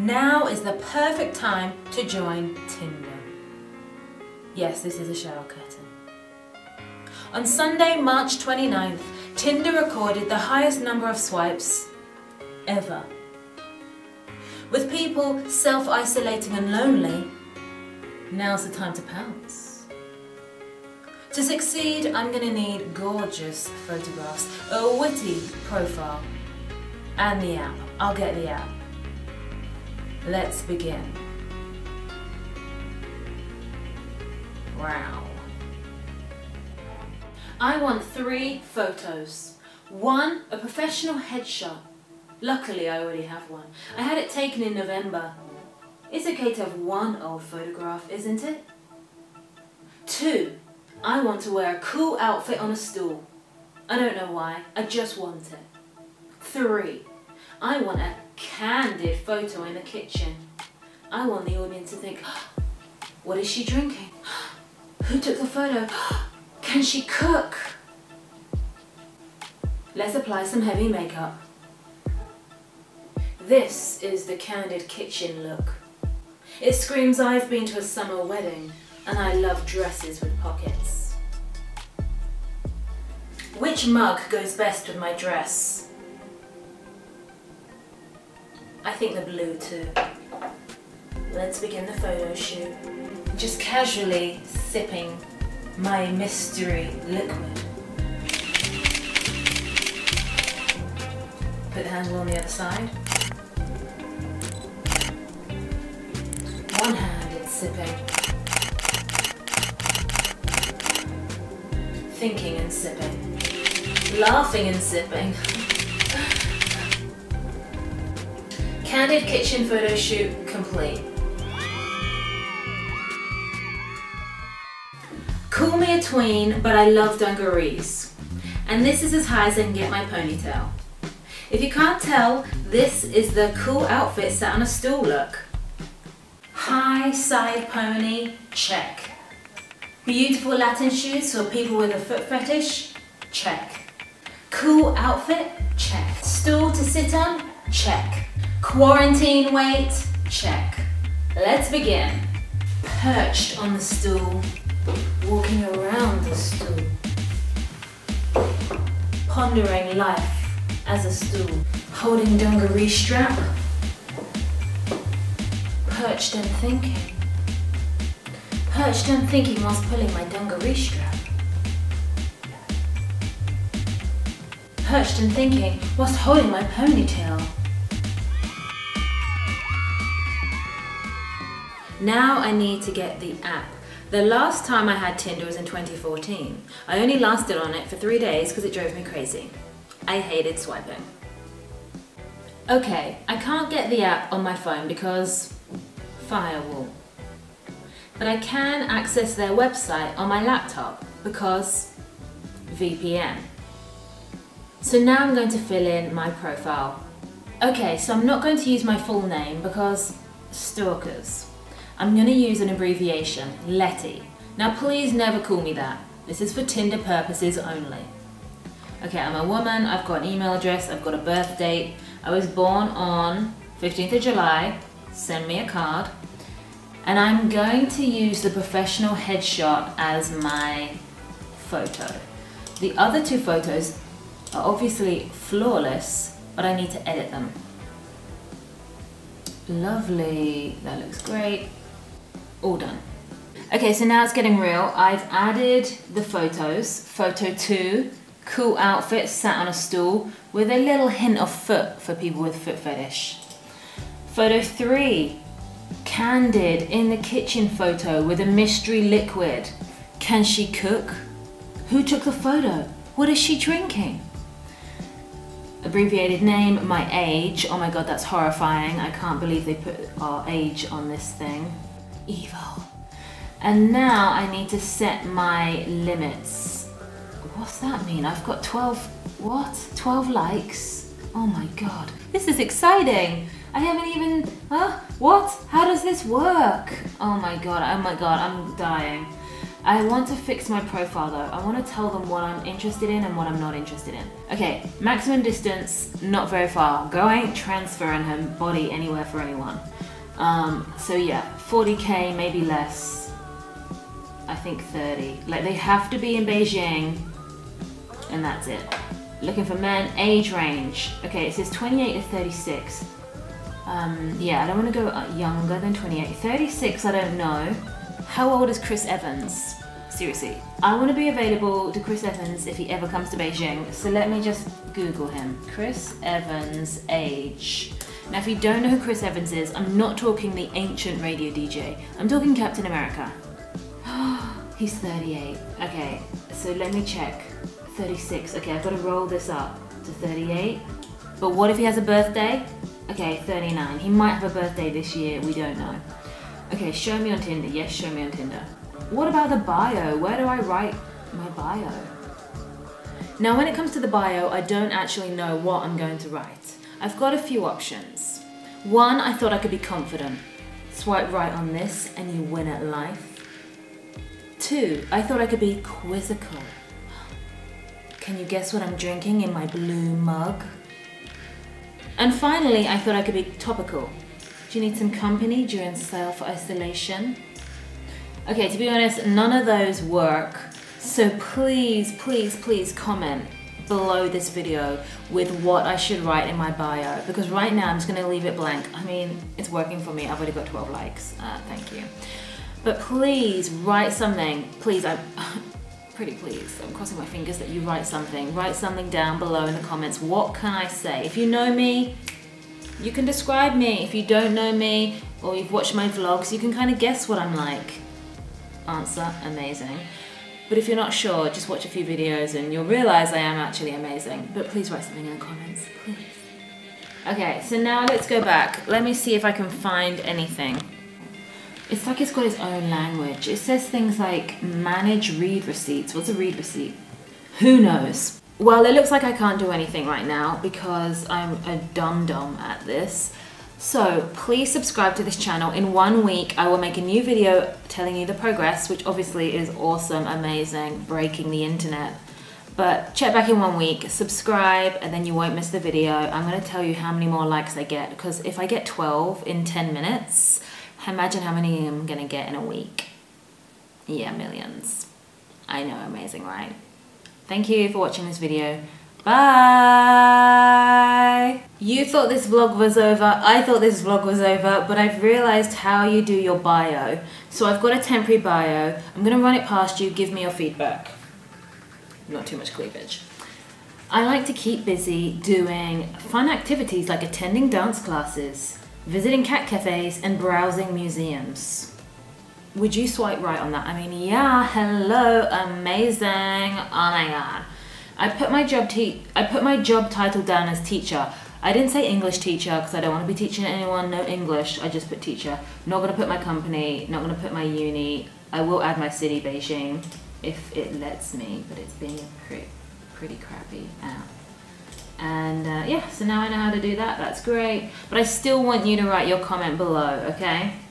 Now is the perfect time to join Tinder. Yes, this is a shower curtain. On Sunday, March 29th, Tinder recorded the highest number of swipes ever. With people self-isolating and lonely, now's the time to pounce. To succeed, I'm going to need gorgeous photographs, a witty profile, and the app. I'll get the app. Let's begin. Wow. I want 3 photos. One, a professional headshot. Luckily, I already have one. I had it taken in November. It's okay to have one old photograph, isn't it? 2, I want to wear a cool outfit on a stool. I don't know why, I just want it. 3, I want a candid photo in the kitchen. I want the audience to think, what is she drinking? Who took the photo? Can she cook? Let's apply some heavy makeup. This is the candid kitchen look. It screams I've been to a summer wedding and I love dresses with pockets. Which mug goes best with my dress? I think the blue too. Let's begin the photo shoot. Just casually sipping my mystery liquid. Put the handle on the other side. One-handed sipping. Thinking and sipping. Laughing and sipping. Candid kitchen photo shoot complete. Call me a tween, but I love dungarees. And this is as high as I can get my ponytail. If you can't tell, this is the cool outfit sat on a stool look. High side pony, check. Beautiful Latin shoes for people with a foot fetish, check. Cool outfit, check. Stool to sit on, check. Quarantine weight, check. Let's begin. Perched on the stool, walking around the stool, pondering life as a stool, holding dungaree strap, perched and thinking whilst pulling my dungaree strap, perched and thinking whilst holding my ponytail. Now I need to get the app. The last time I had Tinder was in 2014. I only lasted on it for 3 days because it drove me crazy. I hated swiping. Okay, I can't get the app on my phone because firewall. But I can access their website on my laptop because VPN. So now I'm going to fill in my profile. Okay, so I'm not going to use my full name because stalkers. I'm going to use an abbreviation, Letty. Now please never call me that. This is for Tinder purposes only. Okay, I'm a woman, I've got an email address, I've got a birth date. I was born on 15th of July. Send me a card. And I'm going to use the professional headshot as my photo. The other 2 photos are obviously flawless, but I need to edit them. Lovely, that looks great. All done. Okay, so now it's getting real. I've added the photos. Photo 2, cool outfit, sat on a stool, with a little hint of foot for people with foot fetish. Photo 3, candid in the kitchen photo with a mystery liquid. Can she cook? Who took the photo? What is she drinking? Abbreviated name, my age. Oh my god, that's horrifying. I can't believe they put our age on this thing. Evil. And now I need to set my limits. What's that mean? I've got 12, what? 12 likes? Oh my god. This is exciting. I haven't even, huh? What? How does this work? Oh my god, I'm dying. I want to fix my profile though. I want to tell them what I'm interested in and what I'm not interested in. Okay, maximum distance, not very far. Girl ain't transferring her body anywhere for anyone. So yeah, 40K, maybe less. I think 30. Like they have to be in Beijing and that's it. Looking for men, age range. Okay, it says 28 to 36. Yeah, I don't want to go younger than 28. 36, I don't know. How old is Chris Evans? Seriously. I want to be available to Chris Evans if he ever comes to Beijing, so let me just Google him. Chris Evans age. Now if you don't know who Chris Evans is, I'm not talking the ancient radio DJ. I'm talking Captain America. He's 38. Okay, so let me check. 36. Okay, I've got to roll this up to 38. But what if he has a birthday? Okay, 39. He might have a birthday this year, we don't know. Okay, show me on Tinder. Yes, show me on Tinder. What about the bio? Where do I write my bio? Now, when it comes to the bio, I don't actually know what I'm going to write. I've got a few options. One, I thought I could be confident. Swipe right on this and you win at life. Two, I thought I could be quizzical. Can you guess what I'm drinking in my blue mug? And finally, I thought I could be topical. Do you need some company during self-isolation? Okay, to be honest, none of those work. So please, please, please comment below this video with what I should write in my bio, because right now I'm just gonna leave it blank. I mean, it's working for me. I've already got 12 likes, thank you. But please write something. Please, I'm pretty pleased. I'm crossing my fingers that you write something. Write something down below in the comments. What can I say? If you know me, you can describe me. If you don't know me, or you've watched my vlogs, you can kind of guess what I'm like. Answer, amazing. But if you're not sure, just watch a few videos and you'll realize I am actually amazing. But please write something in the comments, please. Okay, so now let's go back. Let me see if I can find anything. It's like it's got its own language. It says things like manage read receipts. What's a read receipt? Who knows? Well, it looks like I can't do anything right now because I'm a dum-dum at this. So please subscribe to this channel. In 1 week, I will make a new video telling you the progress, which obviously is awesome, amazing, breaking the internet. But check back in 1 week, subscribe, and then you won't miss the video. I'm gonna tell you how many more likes I get, because if I get 12 in 10 minutes, imagine how many I'm gonna get in a week. Yeah, millions. I know, amazing, right? Thank you for watching this video. Bye! You thought this vlog was over, I thought this vlog was over, but I've realized how you do your bio. So I've got a temporary bio. I'm gonna run it past you, give me your feedback. Not too much cleavage. I like to keep busy doing fun activities like attending dance classes, visiting cat cafes, and browsing museums. Would you swipe right on that? I mean, yeah, hello, amazing, oh my god. I put my job title down as teacher. I didn't say English teacher because I don't want to be teaching anyone, no English, I just put teacher. Not going to put my company, not going to put my uni. I will add my city, Beijing, if it lets me, but it's being a pretty crappy app. And yeah, so now I know how to do that, that's great. But I still want you to write your comment below, okay?